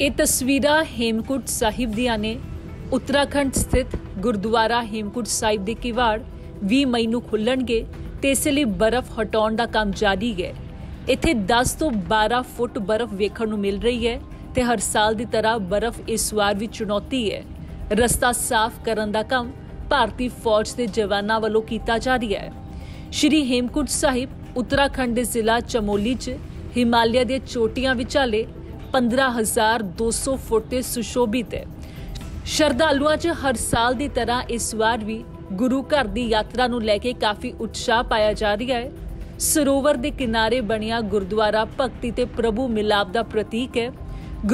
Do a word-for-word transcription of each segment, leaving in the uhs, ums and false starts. ये तस्वीरां हेमकुंट साहिब दियां ने। उत्तराखंड स्थित गुरुद्वारा हेमकुंट साहिब के किवाड़ बीस मई नूं खुलणगे ते इस लई बर्फ हटाउण दा काम जारी है। इत्थे दस तो बारह फुट बर्फ वेखण नूं मिल रही है ते हर साल दी तरह बर्फ इस वार भी चुनौती है। रस्ता साफ करन दा काम भारतीय फौज के जवानों वालों किया जा रहा है। श्री हेमकुंट साहिब उत्तराखंड के जिला चमोली च हिमालय दी चोटियां विचाले पंद्रह हज़ार दो सौ फुट ते सुशोभित है। श्रद्धालुआं च हर साल की तरह इस बार भी गुरु घर की यात्रा नूं लैके काफ़ी उत्साह पाया जा रहा है। सरोवर के किनारे बनिया गुरुद्वारा भगती ते प्रभु मिलाप का प्रतीक है।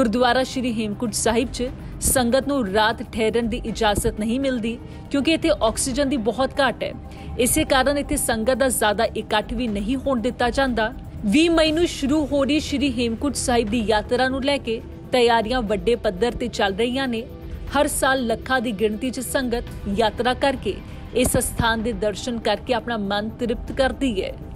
गुरुद्वारा श्री हेमकुंट साहिब च संगत नूं रात ठहरन की इजाजत नहीं मिलती क्योंकि इत्थे ऑक्सीजन की बहुत घट है। इस कारण इत्थे संगत का ज़्यादा इकट्ठ भी नहीं होने दिता जाता। बीस मई नूं शुरू हो रही श्री हेमकुंट साहिब की यात्रा नूं लैके तैयारियां वड्डे पद्धर ते चल रही ने। हर साल लखां की गिणती च संगत यात्रा करके इस स्थान के दर्शन करके अपना मन तृप्त करती है।